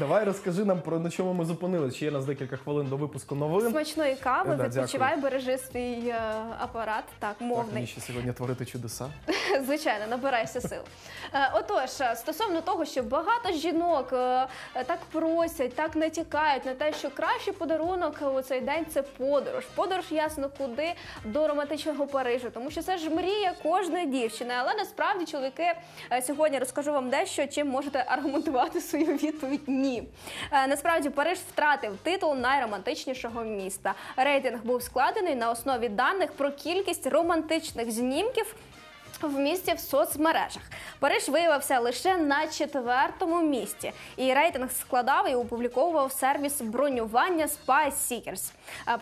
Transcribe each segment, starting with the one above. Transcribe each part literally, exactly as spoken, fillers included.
Давай розкажи нам, про на чому ми зупинилися. Ще є нас декілька хвилин до випуску новин. Смачної кави, да, відпочивай, дякую. Бережи свій е, апарат, так, мовний. Так, мені ще сьогодні творити чудеса. Звичайно, набирайся сил. Е, отож, стосовно того, що багато жінок е, так просять, так натякають на те, що кращий подарунок у цей день – це подорож. Подорож, ясно, куди? До романтичного Парижу, тому що це ж мрія кожної дівчини. Але насправді, чоловіки, е, сьогодні розкажу вам дещо, чим можете аргументувати свою відповідь «ні». Е, насправді, Париж втратив титул найромантичнішого міста. Рейтинг був складений на основі даних про кількість романтичних знімків в місті в соцмережах. Париж виявився лише на четвертому місці. І рейтинг складав і опубліковував сервіс бронювання Спайсікерс.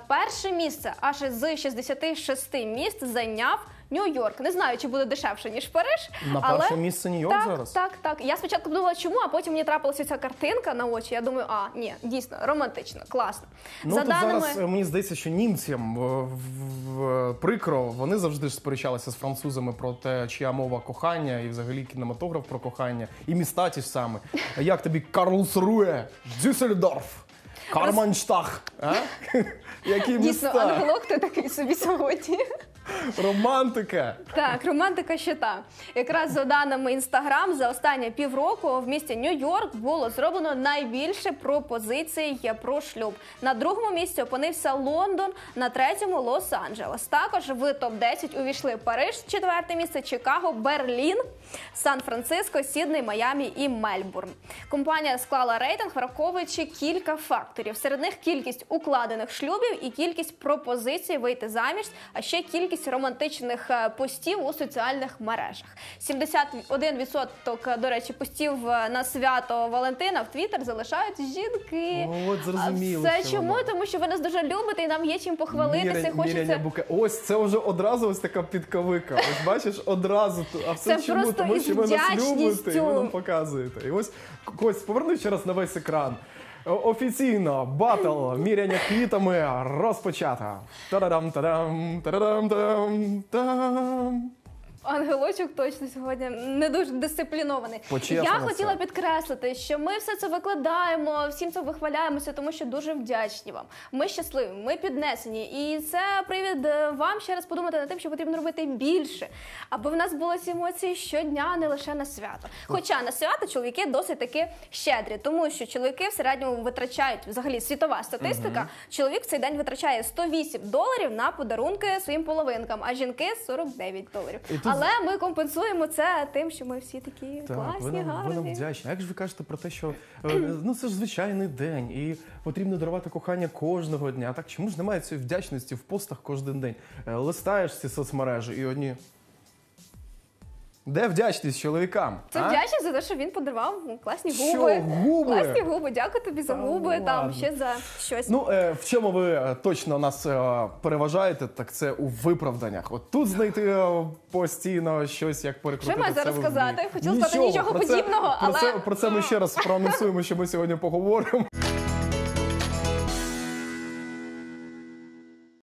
Перше місце аж з шістдесяти шести міст зайняв Нью-Йорк. Не знаю, чи буде дешевше, ніж Париж. На але... перше місце Нью-Йорк зараз? Так, так. Я спочатку думала, чому, а потім мені трапилася ця картинка на очі. Я думаю, а, ні, дійсно, романтично, класно. Ну, За даними... зараз, мені здається, що німцям в, в, прикро, вони завжди ж сперечалися з французами про те, чия мова кохання, і взагалі кінематограф про кохання, і міста ті ж саме. Як тобі Карлсруе, Дюссельдорф? Карманштах, а? Які міста? Дійсно, англок ти такий собі сьогодні. Романтика! Так, романтика ще та. Якраз за даними Інстаграм, за останні півроку в місті Нью-Йорк було зроблено найбільше пропозицій про шлюб. На другому місці опинився Лондон, на третьому – Лос-Анджелес. Також в топ десять увійшли Париж, четверте місце, Чикаго, Берлін, Сан-Франциско, Сідней, Майамі і Мельбурн. Компанія склала рейтинг, враховуючи кілька факторів. Серед них кількість укладених шлюбів і кількість пропозицій вийти заміж, а ще кількість романтичних постів у соціальних мережах. сімдесят один відсоток, до речі, постів на свято Валентина в Твіттер залишають жінки. О, от зрозуміло. Це чому? Вона. Тому що ви нас дуже любите і нам є чим похвалитися. Міря, хочеться... Ось, це вже одразу ось така підковика. Ось бачиш, одразу. А все це чому? Тому що ви нас любите і ви нам показуєте. І ось, Кость, поверни ще раз на весь екран. Офіційно батл міряння квітами розпочата. Та-дам-та-дам, та-дам-та-дам. Ангелочок точно сьогодні не дуже дисциплінований. Я хотіла підкреслити, що ми все це викладаємо, всім це вихваляємося, тому що дуже вдячні вам. Ми щасливі, ми піднесені. І це привід вам ще раз подумати над тим, що потрібно робити більше. Аби в нас були ці емоції щодня, не лише на свято. Хоча на свято чоловіки досить таки щедрі, тому що чоловіки в середньому витрачають, взагалі світова статистика, угу. Чоловік в цей день витрачає сто вісім доларів на подарунки своїм половинкам, а жінки сорок дев'ять доларів. Але ми компенсуємо це тим, що ми всі такі так, класні, ви нам, гарні. Ви нам вдячні. Як ж ви кажете про те, що ну, це ж звичайний день і потрібно дарувати кохання кожного дня. Так чому ж немає цієї вдячності в постах кожен день? Листаєш ці соцмережі і одні... Де вдячність чоловікам? Це вдячність за те, що він подарував класні губи. Що, губи? Класні губи, дякую тобі за губи, а, там, ще за щось. Ну, е, в чому ви точно нас е, переважаєте, так це у виправданнях. От тут знайти е, постійно щось, як перекрутити. Що маю зараз сказати? Хотіла сказати нічого подібного, але... Про це ми ще раз проанонсуємо, що ми сьогодні поговоримо.